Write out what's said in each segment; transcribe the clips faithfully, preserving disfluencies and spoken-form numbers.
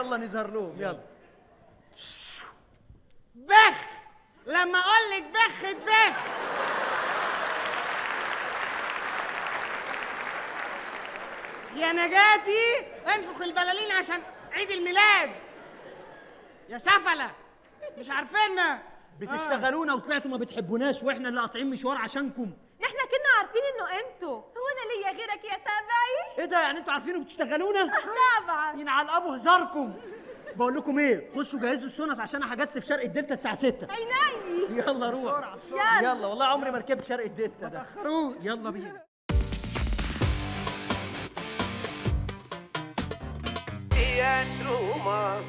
الله نظهر لهم. يلا بخ. لما اقول لك بخ بخ. يا نجاتي انفخ البلالين عشان عيد الميلاد. يا سفله مش عارفيننا بتشتغلونا وطلعتوا ما بتحبوناش واحنا اللي قاطعين مشوار عشانكم. احنا كنا عارفين انه انتوا. هو انا ليا غيرك يا سبعي؟ ايه ده يعني انتوا عارفين وبتشتغلونا؟ طبعا. ينعل ابو هزاركم. بقول لكم ايه؟ خشوا جهزوا الشنط عشان انا حجزت في شرق الدلتا الساعة ستة. عيني. يلا روح. بسرعة بسرعة. يلا. يلا والله عمري ما ركبت شرق الدلتا ده. ما تأخروش. يلا بينا. يا سوما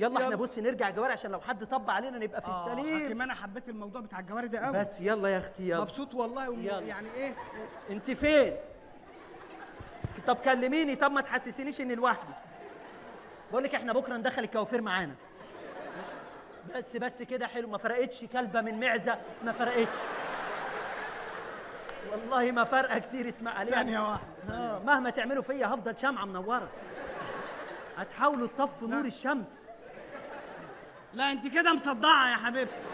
يلا احنا بص نرجع جواري عشان لو حد طب علينا نبقى في آه السليم. كمان انا حبيت الموضوع بتاع الجواري ده قوي. بس يلا يا اختي يلا. مبسوط والله وم... يعني ايه انت فين؟ طب كلميني. طب ما تحسسينيش اني لوحدي. بقول لك احنا بكره ندخل الكوافير معانا. بس بس كده حلو. ما فرقتش كلبه من معزه. ما فرقتش والله ما فارقه كتير. اسمع عليا ثانيه واحده. آه مهما تعملوا فيا هفضل شمعه منوره. هتحاولوا تطفوا نور الشمس. لا انت كده مصدعه يا حبيبتي.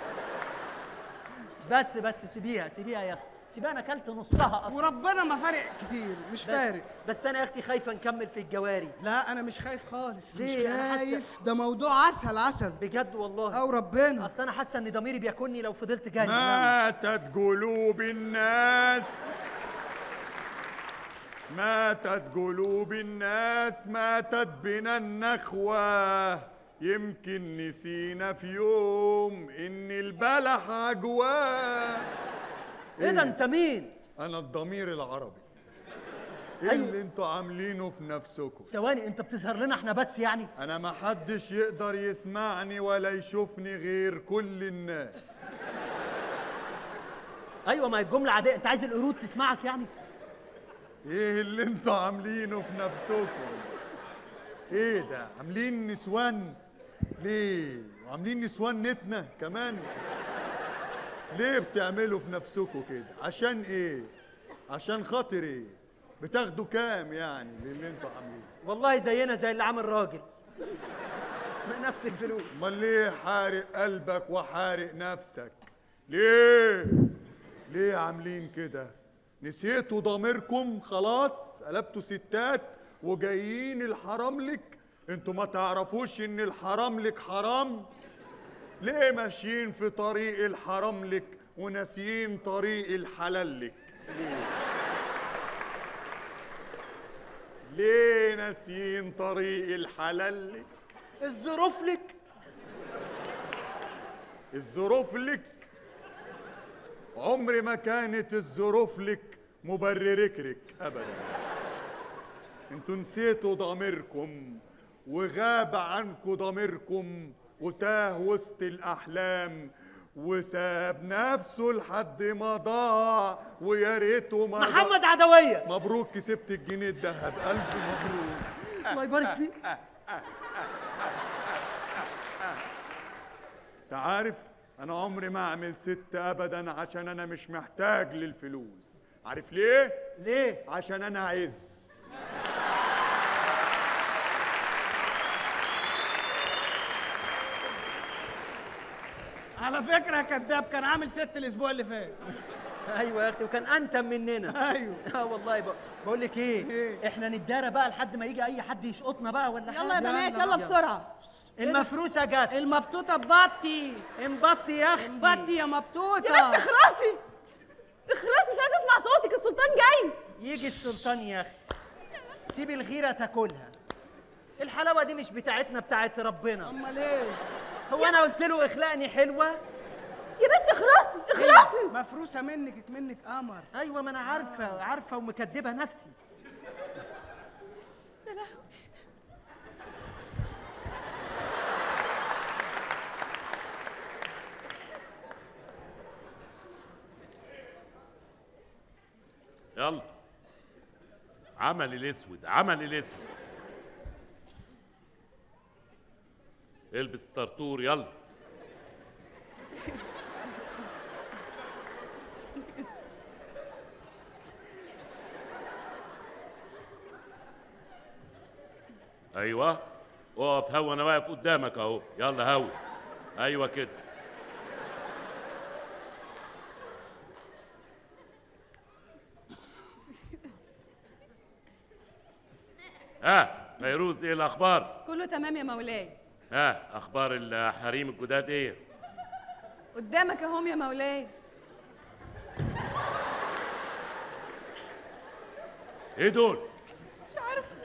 بس بس سيبيها سيبيها يا اختي سيبيها. انا اكلت نصها اصلا وربنا ما فارق كتير. مش فارق. بس انا يا اختي خايفه نكمل في الجواري. لا انا مش خايف خالص. ليه؟ مش خايف. ده موضوع عسل عسل بجد والله. او ربنا اصل انا حاسه ان ضميري بياكلني لو فضلت جاي. ماتت قلوب الناس ماتت قلوب الناس ماتت بنا النخوة. يمكن نسينا في يوم إن البلح عجواه. إيه ده أنت مين؟ أنا الضمير العربي. إيه اللي أنتوا عاملينه في نفسكم؟ ثواني أنت بتظهر لنا إحنا بس يعني؟ أنا محدش يقدر يسمعني ولا يشوفني غير كل الناس. أيوه ما هي الجملة عادية. أنت عايز القرود تسمعك يعني؟ ايه اللي انتوا عاملينه في نفسكم؟ ايه ده؟ عاملين نسوان ليه؟ وعاملين نسوان نتنا كمان؟ ليه بتعملوا في نفسكم كده؟ عشان ايه؟ عشان خاطر ايه؟ بتاخدوا كام يعني للي انتوا عاملينه؟ والله زينا زي اللي عامل راجل. نفس الفلوس. امال ليه حارق قلبك وحارق نفسك؟ ليه؟ ليه عاملين كده؟ نسيتوا ضميركم خلاص؟ قلبتوا ستات وجايين الحراملك؟ انتوا ما تعرفوش ان الحراملك حرام؟ ليه ماشيين في طريق الحراملك وناسيين طريق الحلالك؟ ليه؟ ليه ناسيين طريق الحلالك؟ الظروف لك. الظروف لك. عمر ما كانت الظروف لك مبرركرك ابدا. انتوا نسيتوا ضميركم وغاب عنكم ضميركم وتاه وسط الاحلام وساب نفسه لحد ما ضاع. ويا ريته ما محمد عدويه. مبروك كسبت الجنيه الذهب. الف مبروك. الله يبارك فيك. انت عارف أنا عمري ما أعمل ست أبداً عشان أنا مش محتاج للفلوس. عارف ليه؟ ليه؟ عشان أنا عز. على فكرة كداب كان عامل ست الأسبوع اللي فات. أيوه يا أختي وكان أنتم مننا. أيوه. أه والله بقول لك إيه؟ إيه؟ إحنا نتدارى بقى لحد ما يجي أي حد يشقطنا بقى ولا حاجة. يلا يا بنات يلا بسرعة. المفروسه جت. المبطوطه ببطي. انبطي يا اختي. انبطي يا مبطوطه. يا بنت اخلصي اخلصي مش عايزه اسمع صوتك. السلطان جاي. يجي السلطان يا اختي. سيب الغيره تاكلها. الحلاوه دي مش بتاعتنا بتاعت ربنا. امال ايه؟ هو انا قلت له اخلقني حلوه؟ يا بنت اخلصي اخلصي. مفروسه منك اتمنك قمر. ايوه ما انا عارفه عارفه ومكدبه نفسي. يا لهوي. يلا عمل الاسود عمل الاسود. البس طرطور يلا. ايوه اقف هوا، انا واقف قدامك اهو، يلا هوا. ايوه كده. ها فيروز، ايه الاخبار؟ كله تمام يا مولاي. ها اخبار الحريم الجداد ايه؟ قدامك اهم يا مولاي. ايه دول؟ مش عارفه.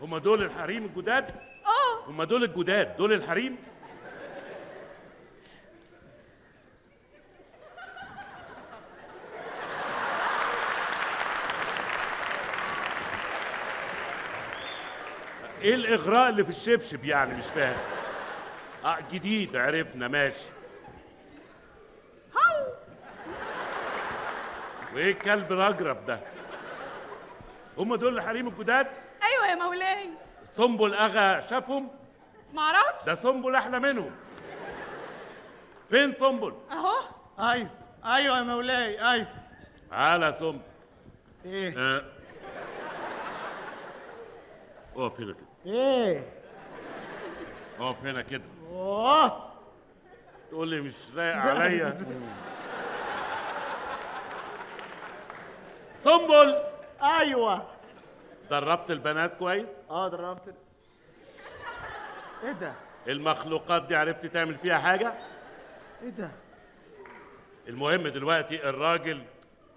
هما دول الحريم الجداد؟ اه هما دول الجداد، دول الحريم؟ ايه الاغراء اللي في الشبشب يعني؟ مش فاهم. اه جديد، عرفنا، ماشي. هاو. وايه الكلب الاجرب ده؟ هما دول الحريم الجداد؟ ايوه يا مولاي. صنبل أغا شافهم؟ معرفش، ده صنبل احلى منهم. فين صنبل؟ اهو. ايوه ايوه يا مولاي، ايوه. على صنبل. ايه؟ اه اقف هنا كده. ايه؟ اقف هنا كده. اوه تقول لي مش رايق عليا. صنبل. ايوه. دربت البنات كويس؟ اه دربت ال... ايه ده؟ المخلوقات دي عرفت تعمل فيها حاجة؟ ايه ده؟ المهم دلوقتي الراجل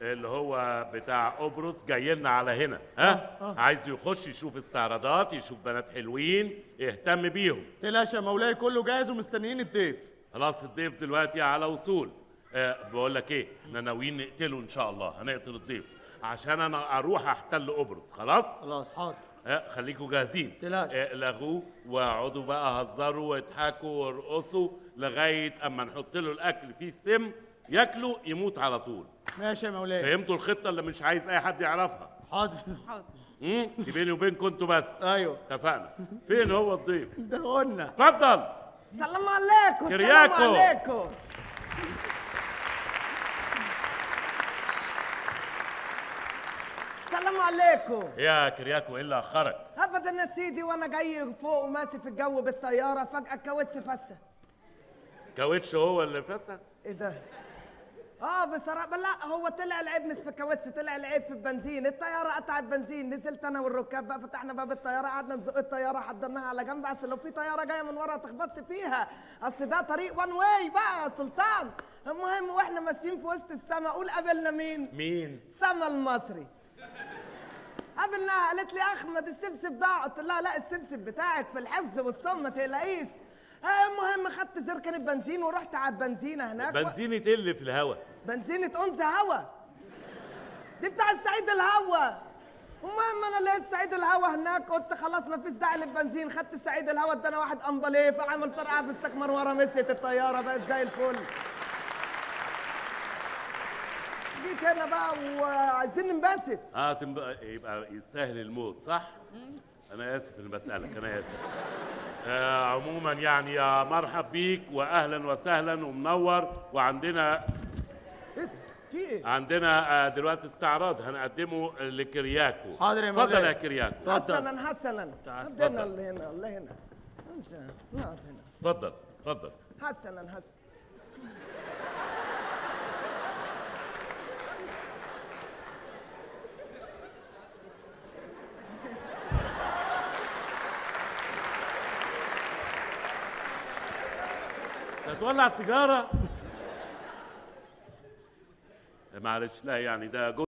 اللي هو بتاع قبرص جاي لنا على هنا، ها؟ آه. آه. عايز يخش يشوف استعراضات، يشوف بنات حلوين، يهتم بيهم. تلاش يا مولاي، كله جاهز ومستنيين الضيف. خلاص الضيف دلوقتي على وصول. آه بقول لك ايه؟ احنا ناويين نقتله ان شاء الله، هنقتل الضيف. عشان انا اروح احتل قبرص. خلاص خلاص حاضر. اه خليكوا جاهزين. تلاش اه لغوه واقعدوا بقى هزروا واضحكوا وارقصوا لغايه اما نحط له الاكل فيه السم ياكله يموت على طول. ماشي يا مولاي. فهمتوا الخطه اللي مش عايز اي حد يعرفها؟ حاضر حاضر. امم بيني وبينكم انتوا بس. ايوه اتفقنا. فين هو الضيف؟ ده قلنا. اتفضل. السلام عليكم. كرياكو. السلام عليكم. السلام عليكم. يا كرياكو، ايه اللي اخرك؟ ابدا يا سيدي، وانا جاي فوق وماشي في الجو بالطياره فجاه الكاوتش فسه. الكاوتش هو اللي فسه؟ ايه ده؟ اه بصراحه لا، هو طلع العيب مش في الكاوتش، طلع العيب في البنزين، الطياره قطعت بنزين، نزلت انا والركاب بقى، فتحنا باب الطياره، قعدنا نزق الطياره، حضرناها على جنب عشان لو في طياره جايه من ورا تخبطش فيها، اصل ده طريق وان واي بقى يا سلطان. المهم واحنا ماشيين في وسط السما، قول قابلنا مين؟ مين؟ سما المصري. قابلناها، قالت لي احمد السبسب ضاع، قلت لها لا السبسب بتاعك في الحفظ والصم ما تقلقيش. المهم خدت زركن البنزين ورحت على البنزينه هناك. بنزينه ايه اللي في الهوا؟ بنزينه أنثى هوا. دي بتاع السعيد الهوا. المهم انا لقيت سعيد الهوا هناك، قلت خلاص ما فيش داعي للبنزين، خدت سعيد الهوا، ادانا واحد امباليه فعمل فرقعه في السكمر ورا، مسيت الطياره بقت زي الفل. جيت هنا بقى وعايزين ننبسط. اه تنب... يبقى يستاهل الموت صح؟ انا اسف اللي بسالك، انا اسف. آه عموما يعني يا مرحب بيك واهلا وسهلا ومنور، وعندنا ايه ده؟ في ايه؟ عندنا آه دلوقتي استعراض هنقدمه لكرياكو. حاضر يا مولاي. اتفضل يا كرياكو. حسنا حسنا. عندنا اللي هنا اللي هنا. نقعد هنا. اتفضل اتفضل. حسنا حسنا. تولع سيجاره؟ معلش لا يعني ده جوه